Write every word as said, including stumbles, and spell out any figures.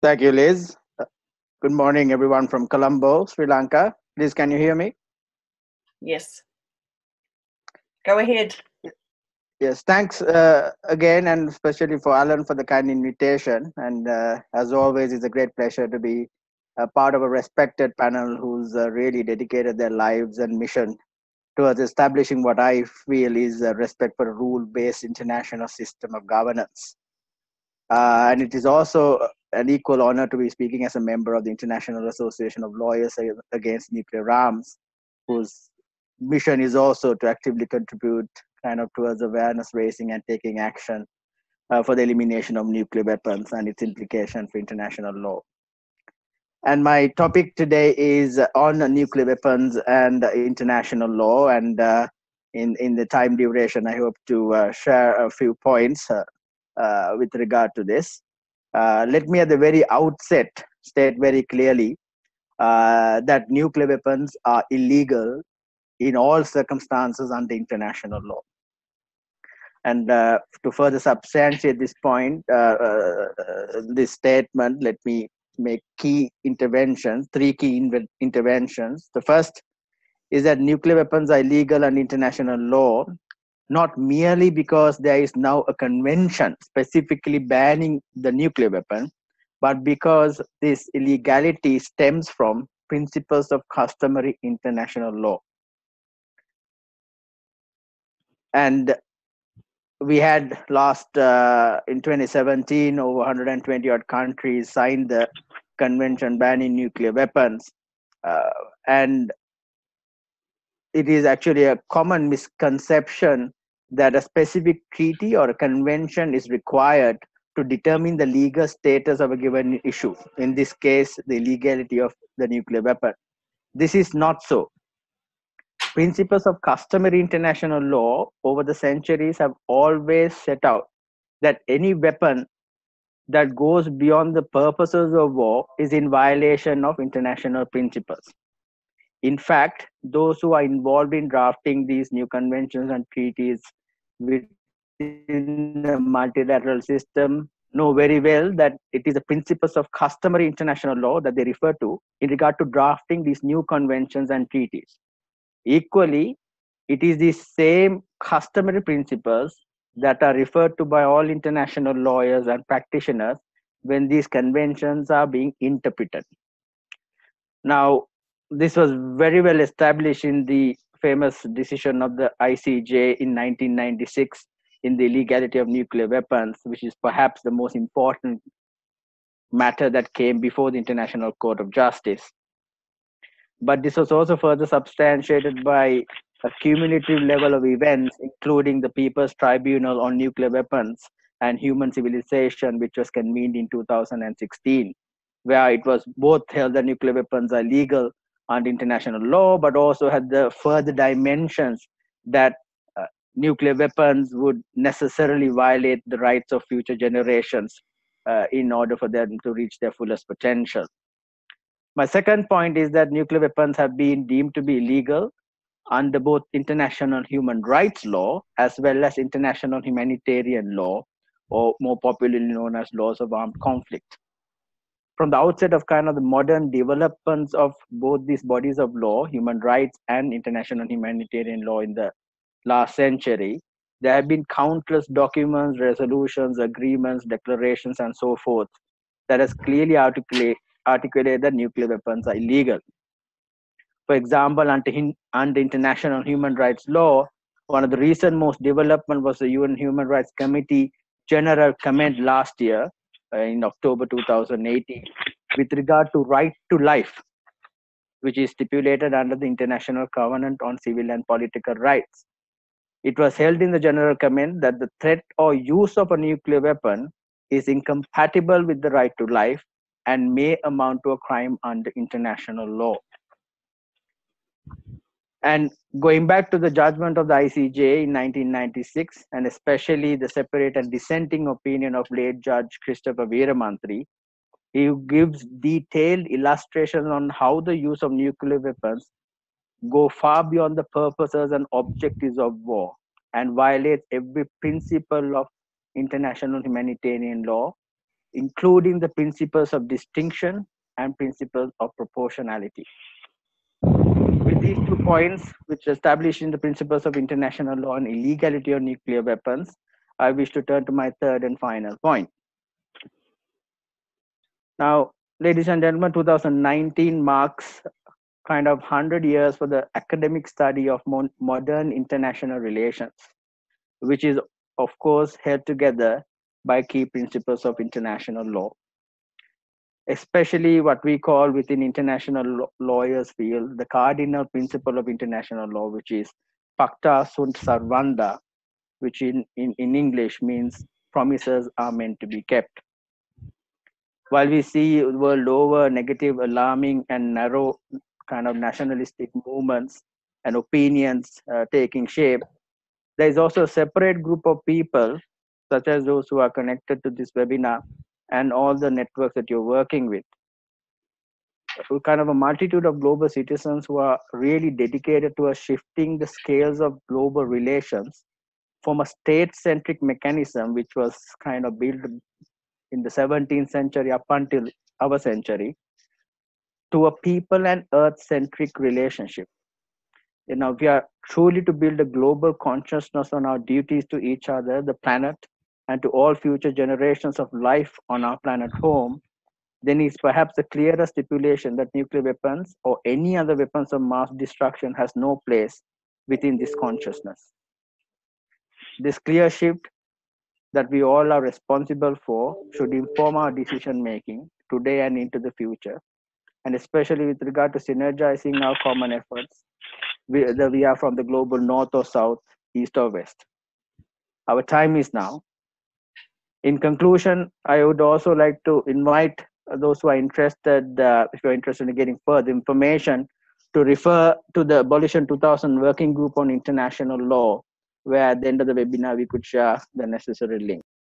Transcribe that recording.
Thank you, Liz. Good morning, everyone from Colombo, Sri Lanka. Liz, can you hear me? Yes. Go ahead. Yes, thanks uh, again, and especially for Alan for the kind invitation. And uh, as always, it's a great pleasure to be a part of a respected panel who's uh, really dedicated their lives and mission towards establishing what I feel is a respect for a rule-based international system of governance. Uh, and it is also an equal honor to be speaking as a member of the International Association of Lawyers Against Nuclear Arms, whose mission is also to actively contribute kind of towards awareness raising and taking action uh, for the elimination of nuclear weapons and its implication for international law. And my topic today is on nuclear weapons and international law. And uh, in, in the time duration, I hope to uh, share a few points uh, Uh, with regard to this. Uh, let me at the very outset state very clearly uh, that nuclear weapons are illegal in all circumstances under international law. And uh, to further substantiate this point, uh, uh, this statement, let me make key interventions, three key interventions. The first is that nuclear weapons are illegal under international law, not merely because there is now a convention specifically banning the nuclear weapon, but because this illegality stems from principles of customary international law. And we had last, uh, in twenty seventeen, over one hundred twenty odd countries signed the convention banning nuclear weapons. Uh, and it is actually a common misconception that a specific treaty or a convention is required to determine the legal status of a given issue, in this case, the legality of the nuclear weapon. This is not so. Principles of customary international law over the centuries have always set out that any weapon that goes beyond the purposes of war is in violation of international principles. In fact, those who are involved in drafting these new conventions and treaties within the multilateral system know very well that it is the principles of customary international law that they refer to in regard to drafting these new conventions and treaties. Equally, it is these same customary principles that are referred to by all international lawyers and practitioners when these conventions are being interpreted. Now, this was very well established in the famous decision of the I C J in nineteen ninety-six in the illegality of nuclear weapons, which is perhaps the most important matter that came before the International Court of Justice. But this was also further substantiated by a cumulative level of events, including the People's Tribunal on Nuclear Weapons and Human Civilization, which was convened in two thousand sixteen, where it was both held that nuclear weapons are legal under international law, but also had the further dimensions that uh, nuclear weapons would necessarily violate the rights of future generations uh, in order for them to reach their fullest potential. My second point is that nuclear weapons have been deemed to be illegal under both international human rights law as well as international humanitarian law, or more popularly known as laws of armed conflict. From the outset of kind of the modern developments of both these bodies of law, human rights and international humanitarian law in the last century, there have been countless documents, resolutions, agreements, declarations, and so forth that has clearly articulate, articulated that nuclear weapons are illegal. For example, under, under international human rights law, one of the recent most development was the U N Human Rights Committee General Comment last year, in October two thousand eighteen, with regard to right to life, which is stipulated under the International Covenant on Civil and Political Rights. It was held in the General Comment that the threat or use of a nuclear weapon is incompatible with the right to life and may amount to a crime under international law. And going back to the judgment of the I C J in nineteen ninety-six, and especially the separate and dissenting opinion of late Judge Christopher Veeramantri, he gives detailed illustrations on how the use of nuclear weapons go far beyond the purposes and objectives of war and violates every principle of international humanitarian law including the principles of distinction and principles of proportionality. With these two points, which establish in the principles of international law and illegality of nuclear weapons, I wish to turn to my third and final point. Now, ladies and gentlemen, two thousand nineteen marks kind of one hundred years for the academic study of modern international relations, which is, of course, held together by key principles of international law, especially what we call within international lawyers' field, the cardinal principle of international law, which is pacta sunt servanda, which in, in, in English means promises are meant to be kept. While we see world over negative, alarming, and narrow kind of nationalistic movements and opinions uh, taking shape, there is also a separate group of people, such as those who are connected to this webinar and all the networks that you're working with, kind of a multitude of global citizens who are really dedicated to shifting the scales of global relations from a state-centric mechanism, which was kind of built in the seventeenth century up until our century, to a people and earth-centric relationship. You know, we are truly to build a global consciousness on our duties to each other, the planet, and to all future generations of life on our planet home. Then it's perhaps the clearest stipulation that nuclear weapons or any other weapons of mass destruction has no place within this consciousness. This clear shift that we all are responsible for should inform our decision-making today and into the future, and especially with regard to synergizing our common efforts, whether we are from the global north or south, east or west. Our time is now. In conclusion, I would also like to invite those who are interested, uh, if you're interested in getting further information, to refer to the Abolition two thousand Working Group on International Law, where at the end of the webinar, we could share the necessary link.